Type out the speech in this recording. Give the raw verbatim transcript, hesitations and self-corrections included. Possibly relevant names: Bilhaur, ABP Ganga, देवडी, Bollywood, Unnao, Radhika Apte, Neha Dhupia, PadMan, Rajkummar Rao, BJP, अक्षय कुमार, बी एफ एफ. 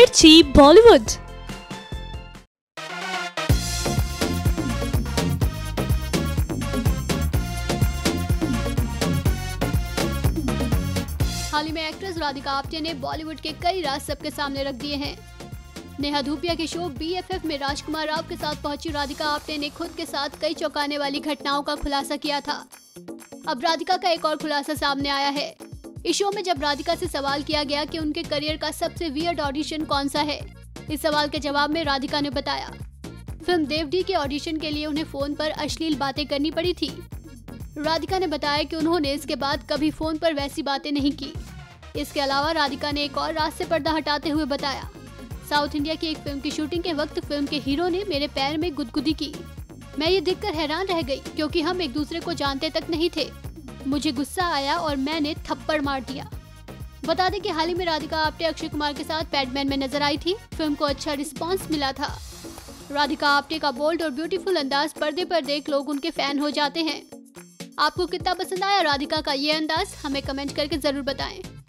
मिर्ची बॉलीवुड। हाल ही में एक्ट्रेस राधिका आप्टे ने बॉलीवुड के कई राज सबके सामने रख दिए हैं। नेहा धूपिया के शो बी एफ एफ में राजकुमार राव के साथ पहुंची राधिका आप्टे ने खुद के साथ कई चौंकाने वाली घटनाओं का खुलासा किया था। अब राधिका का एक और खुलासा सामने आया है। इस शो में जब राधिका से सवाल किया गया कि उनके करियर का सबसे वियर्ड ऑडिशन कौन सा है, इस सवाल के जवाब में राधिका ने बताया, फिल्म देवडी के ऑडिशन के लिए उन्हें फोन पर अश्लील बातें करनी पड़ी थी। राधिका ने बताया कि उन्होंने इसके बाद कभी फोन पर वैसी बातें नहीं की। इसके अलावा राधिका ने एक और राज से पर्दा हटाते हुए बताया, साउथ इंडिया की एक फिल्म की शूटिंग के वक्त फिल्म के हीरो ने मेरे पैर में गुदगुदी की। मैं ये देखकर हैरान रह गई क्योंकि हम एक दूसरे को जानते तक नहीं थे। मुझे गुस्सा आया और मैंने थप्पड़ मार दिया। बता दें कि हाल ही में राधिका आप्टे अक्षय कुमार के साथ पैडमैन में नजर आई थी। फिल्म को अच्छा रिस्पांस मिला था। राधिका आप्टे का बोल्ड और ब्यूटीफुल अंदाज पर्दे पर देख लोग उनके फैन हो जाते हैं। आपको कितना पसंद आया राधिका का ये अंदाज, हमें कमेंट करके जरूर बताएं।